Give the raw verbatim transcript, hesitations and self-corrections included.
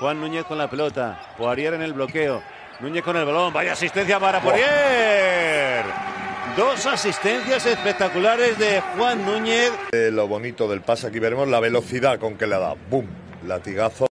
Juan Núñez con la pelota. Poirier en el bloqueo. Núñez con el balón. Vaya asistencia para Poirier. Dos asistencias espectaculares de Juan Núñez. Eh, lo bonito del pase. Aquí veremos la velocidad con que le da. ¡Bum! Latigazo.